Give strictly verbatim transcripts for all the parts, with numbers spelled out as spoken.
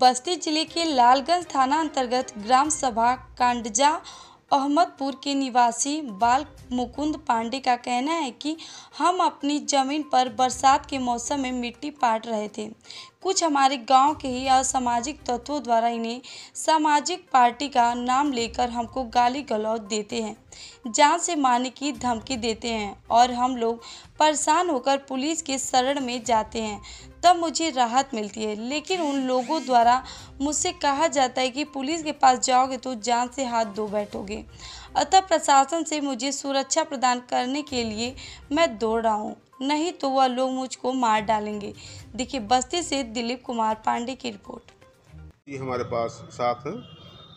बस्ती जिले के लालगंज थाना अंतर्गत ग्राम सभा कांडजा अहमदपुर के निवासी बाल मुकुंद पांडे का कहना है कि हम अपनी ज़मीन पर बरसात के मौसम में मिट्टी पाट रहे थे। कुछ हमारे गांव के ही असामाजिक तत्वों द्वारा इन्हें सामाजिक पार्टी का नाम लेकर हमको गाली गलौज देते हैं, जान से मारने की धमकी देते हैं और हम लोग परेशान होकर पुलिस के शरण में जाते हैं, तब मुझे राहत मिलती है। लेकिन उन लोगों द्वारा मुझसे कहा जाता है कि पुलिस के पास जाओगे तो जान से हाथ धो बैठोगे। अतः प्रशासन से मुझे सुरक्षा प्रदान करने के लिए मैं दौड़ रहा हूँ, नहीं तो वह लोग मुझको मार डालेंगे। देखिए बस्ती से दिलीप कुमार पांडे की रिपोर्ट। ये हमारे पास साथ हैं,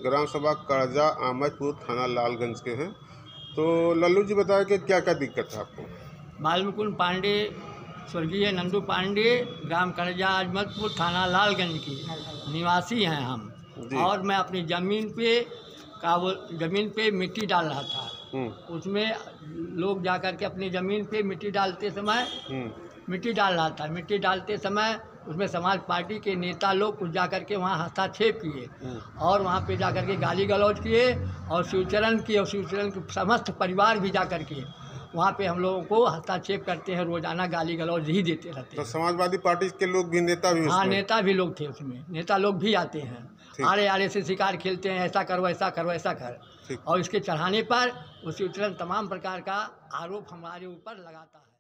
ग्राम सभा कांडजा अहमदपुर थाना लालगंज के हैं। तो लल्लू जी बताया कि क्या क्या दिक्कत है आपको? बाल मुकुंद पांडे, स्वर्गीय नंदू पांडे, ग्राम कांडजा अहमदपुर थाना लालगंज के निवासी हैं हम। और मैं अपनी ज़मीन पे का वो ज़मीन पे मिट्टी डाल रहा था, उसमें लोग जा कर के अपनी ज़मीन पे मिट्टी डालते समय मिट्टी डाल रहा था मिट्टी डालते समय उसमें समाज पार्टी के नेता लोग कुछ जा कर के वहाँ हस्ताक्षेप किए और वहाँ पे जा कर के गाली गलौज किए और शिवचरण की और शिवचरण के समस्त परिवार भी जा कर के वहाँ पे हम लोगों को हस्ताक्षेप करते हैं, रोजाना गाली गलौज ही देते रहते हैं। तो समाजवादी पार्टी के लोग भी नेता भी हाँ नेता भी लोग थे उसमें, नेता लोग भी आते हैं, आड़े आड़े से शिकार खेलते हैं, ऐसा करो ऐसा करो ऐसा कर, और इसके चढ़ाने पर उसी उतरन तमाम प्रकार का आरोप हमारे ऊपर लगाता है।